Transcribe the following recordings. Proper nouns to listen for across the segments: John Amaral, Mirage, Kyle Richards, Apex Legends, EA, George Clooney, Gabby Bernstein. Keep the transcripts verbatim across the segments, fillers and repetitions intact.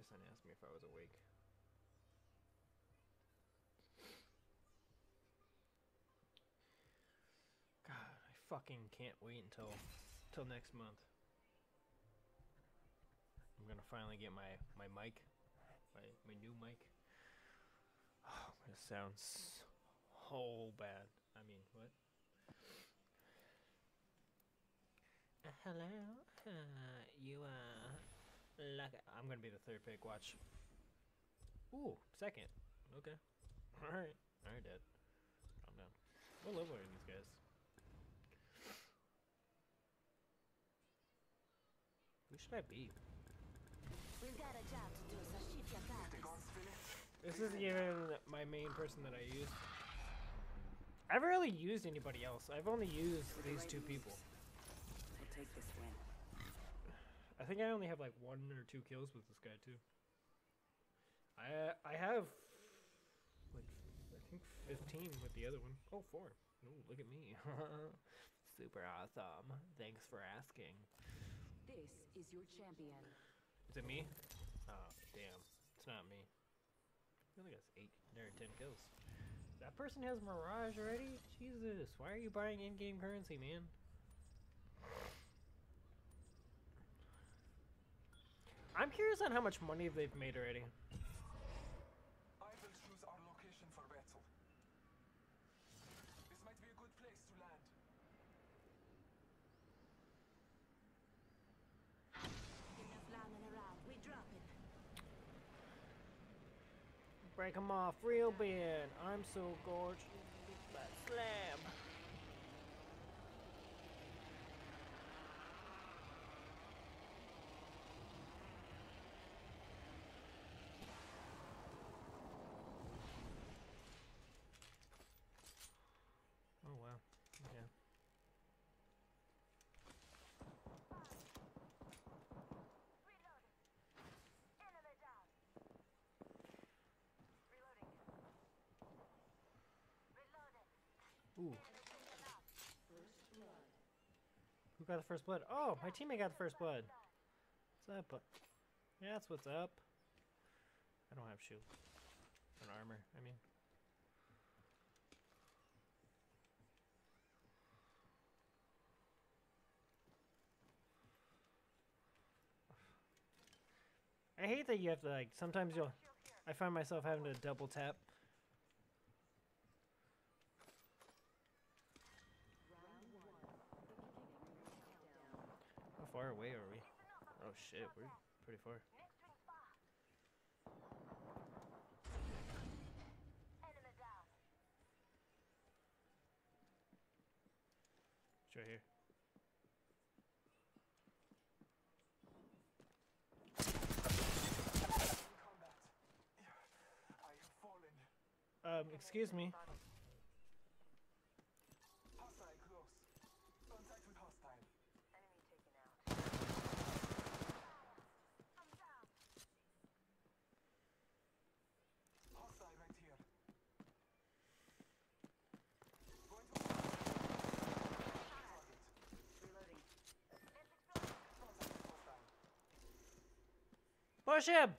person asked me if I was awake. God, I fucking can't wait until till next month. I'm gonna finally get my my mic, my my new mic. Oh, I'm gonna sound so bad. I mean, what? Uh, hello, uh, you are lucky. I'm gonna be the third pick. Watch. Ooh, second. Okay. All right. All right, Dad. Calm down. What level are these guys? Who should I be? We've got a job to do, so shift your focus. This isn't even my main person that I used. I've rarely used anybody else. I've only used these two people. We'll take this win. I think I only have like one or two kills with this guy too. I I have like I think fifteen with the other one. Oh, four. Ooh, look at me. Super awesome. Thanks for asking. This is your champion. Is it me? Oh, damn. It's not me. I only got eight or ten kills. That person has Mirage already? Jesus, why are you buying in-game currency, man? I'm curious on how much money they've made already. I will choose our location for battle. This might be a good place to land. Enough lambing around, we drop it. Break them off real bad. I'm so gorgeous. That slam. Oh wow. Yeah. Ooh. Who got the first blood? Oh, my teammate got the first blood. What's up? Yeah, that's what's up. I don't have shield. An armor, I mean. I hate that you have to, like, sometimes you'll... I find myself having to double tap. How far away are we? Oh shit, we're pretty far. It's right here. Um, excuse me. Hostile close. Contact with hostile. Enemy taken out. Hostile right here. Going to target. Reloading. Push him!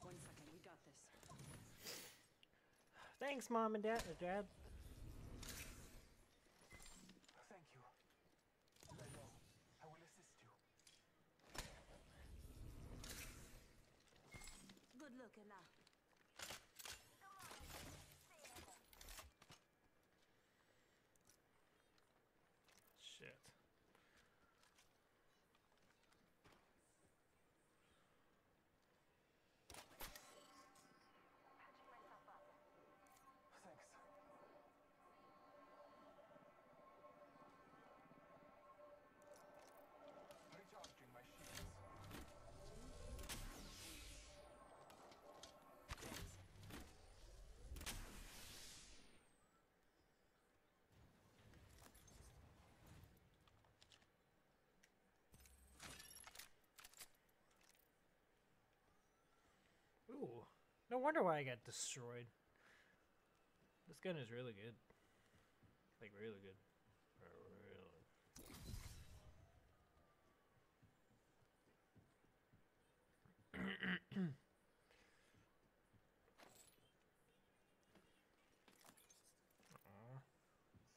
One second, we got this. Thanks, Mom and Dad. Dad. Thank you. I know. I will assist you. Good looking now. Shit. Ooh, no wonder why I got destroyed. This gun is really good. Like really good. Really.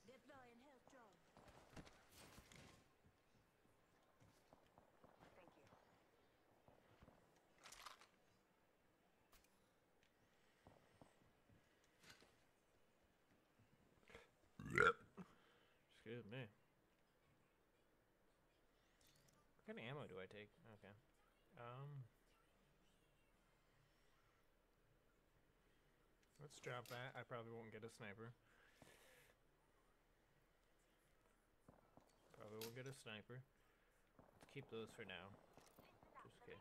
Deploy and help drone. Thank you. Excuse me. What kind of ammo do I take? Okay. Um. Let's drop that. I probably won't get a sniper. Probably won't get a sniper. Let's keep those for now. Just kidding.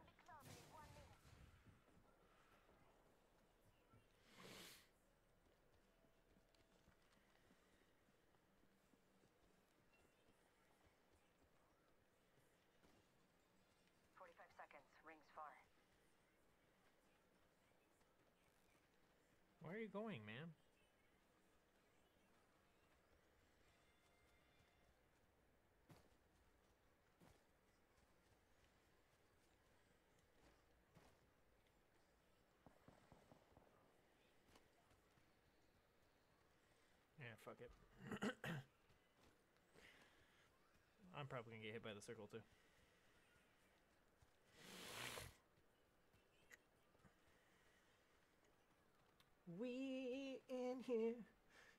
forty-five seconds. Rings far. Where are you going, man? Yeah, fuck it. I'm probably gonna get hit by the circle too. We in here,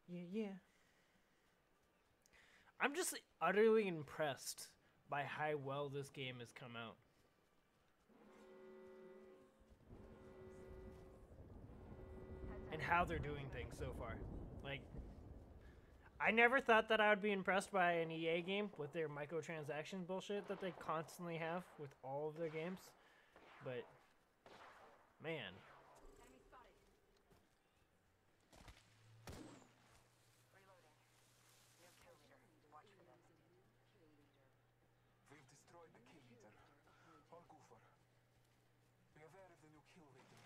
yeah, yeah. I'm just utterly impressed by how well this game has come out. And how they're doing things so far. Like, I never thought that I would be impressed by an E A game with their microtransaction bullshit that they constantly have with all of their games. But, man. We've destroyed the kill leader, or Goofer. Be aware of the new kill leader.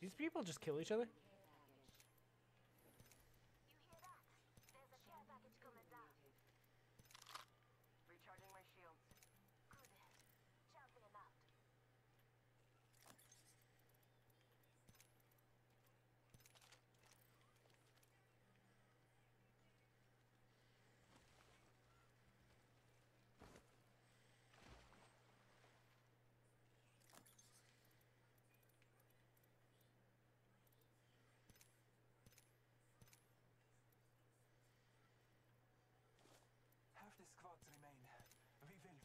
These people just kill each other? You hear that? There's a care package coming down. Recharging my shields. Good. Champion out. Half the squads remain. We will win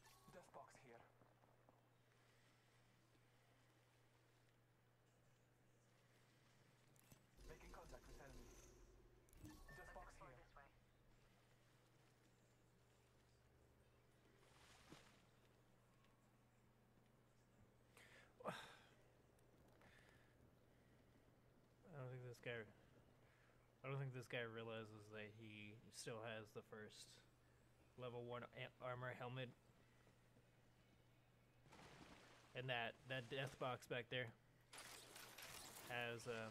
now. Death box here. Making contact with enemy. Death box here. This way. I don't think this guy I don't think this guy realizes that he still has the first level one armor helmet and that that death box back there has uh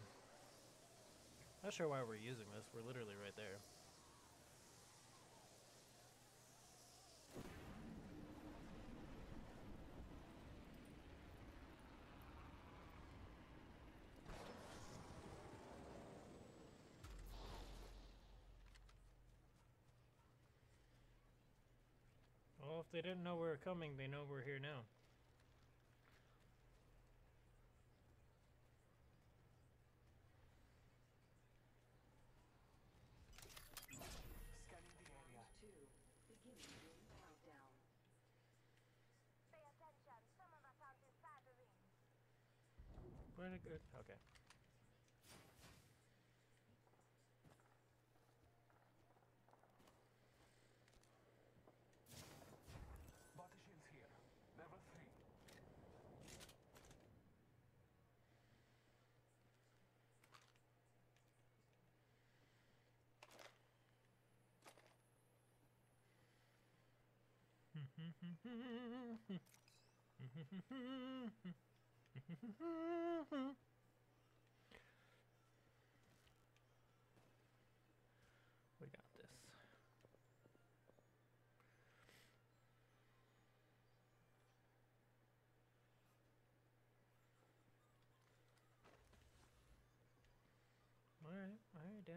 not sure why we're using this. We're literally right there. Well, if they didn't know we were coming, they know we're here now. Scanning the area. Two. Beginning countdown. Pay attention. Some of us are disabling. Pretty good. Okay. Here, level three. We got this. Alright, alright, damn.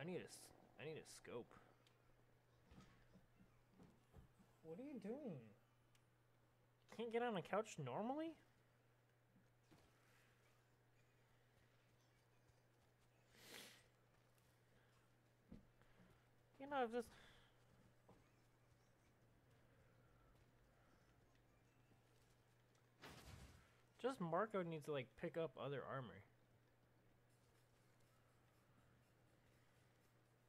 I need a, I need a scope. What are you doing? Can't get on a couch normally? You know, if this... Just Marco needs to, like, pick up other armor.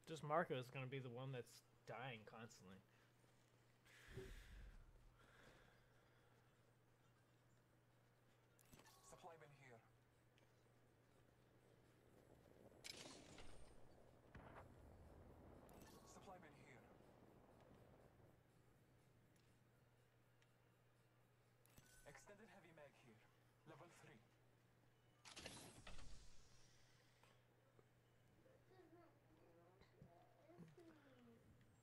Just Marco is going to be the one that's dying constantly. Supply bin here. Supply bin here. Extended heavy mag here. Level three.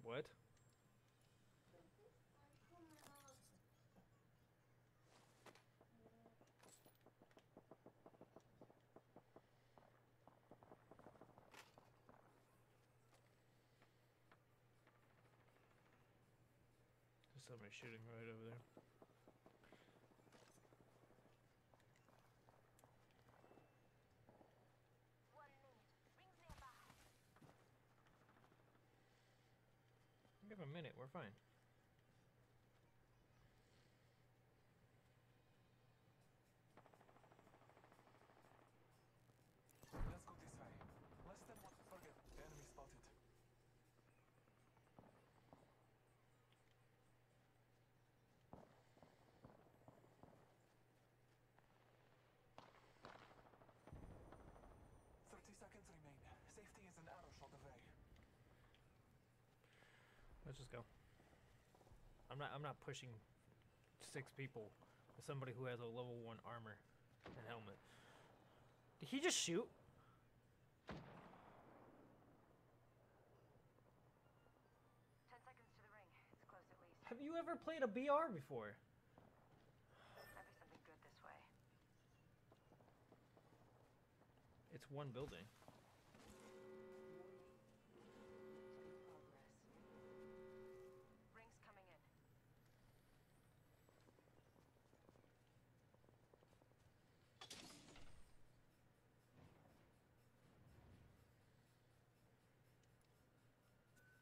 What? There's somebody shooting right over there. Give a minute, we're fine. Let's go this way. Less than one target. Enemy spotted. Thirty seconds remain. Safety is an arrow shot away. Let's just go. I'm not I'm not pushing six people with somebody who has a level one armor and helmet. Did he just shoot? Ten seconds to the ring. It's close at least. Have you ever played a B R before? Might be something good this way. It's one building.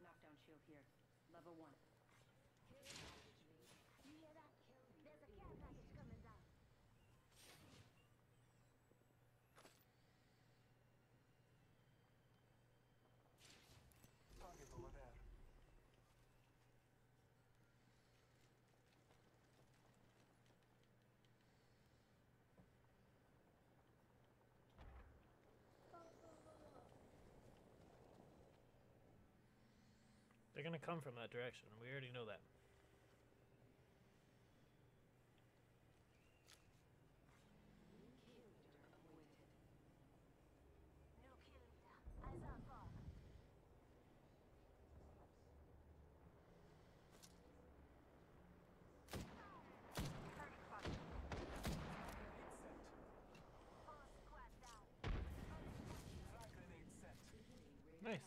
Knockdown shield here. Level one. You hear that? There's a care package coming down. Target over there. They're gonna come from that direction, and we already know that. Nice.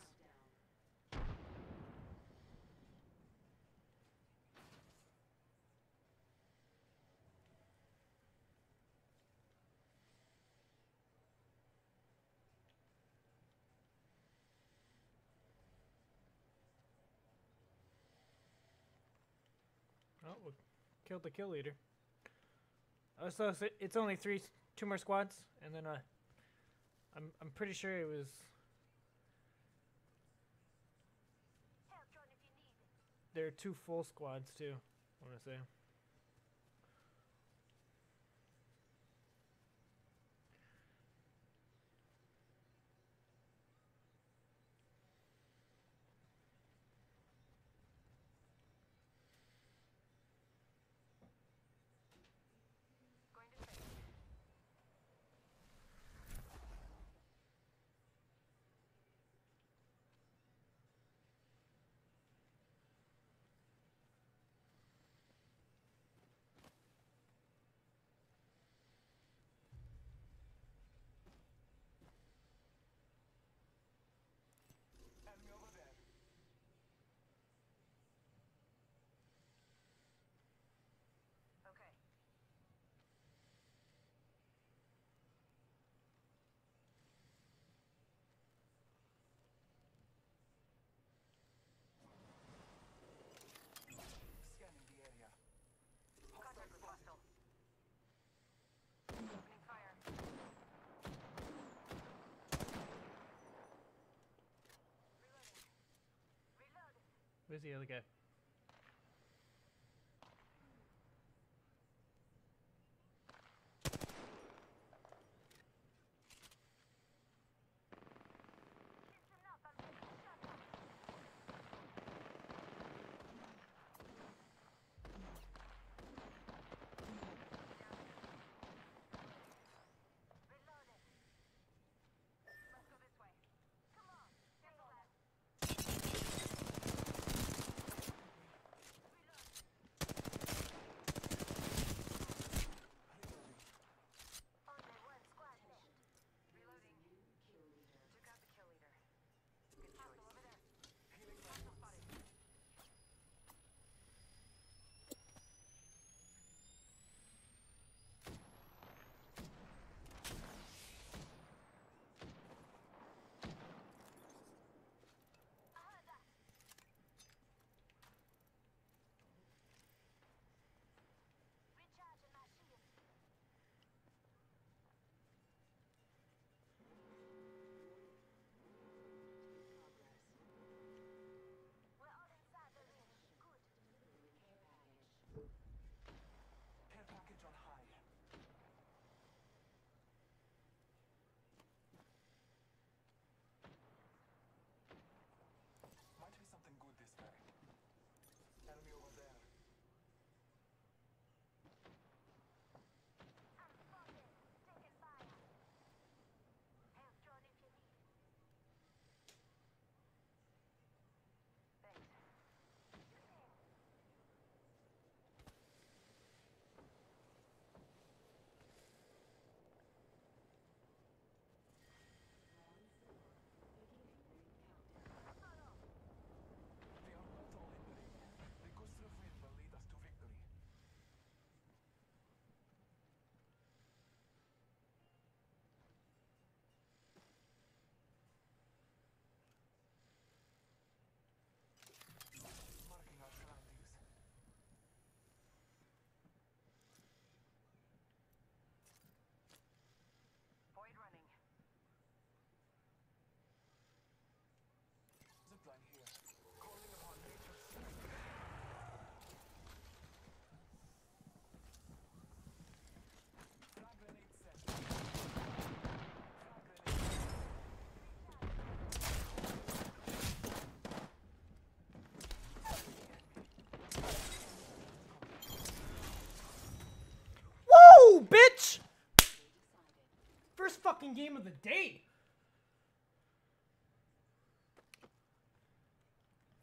Oh, we killed the kill leader. Oh, so it's only three, two more squads, and then uh, I'm I'm pretty sure it was. There are two full squads too. I want to say. Where's the other guy? On high. Might be something good this way. Enemy over there. Void running. Zipline here. Calling upon nature's. Bitch! First fucking game of the day!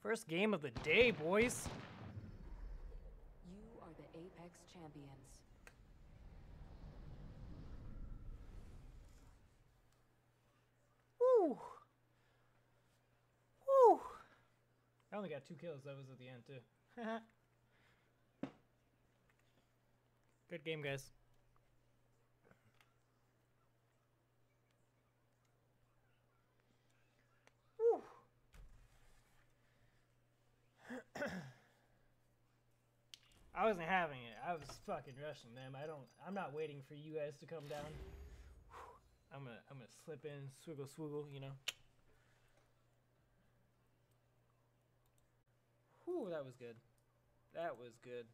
First game of the day, boys! You are the Apex champions. Woo! Woo! I only got two kills, that was at the end, too. Good game, guys. I wasn't having it. I was fucking rushing them. I don't. I'm not waiting for you guys to come down. Whew. I'm gonna. I'm gonna slip in, swiggle, swiggle. You know. Whew, that was good. That was good.